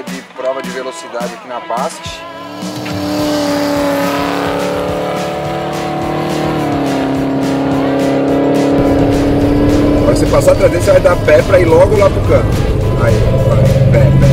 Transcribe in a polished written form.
área de prova de velocidade aqui na Basques. Agora você passar atrás dele, você vai dar pé para ir logo lá pro canto. Aí, vai, pé, pé.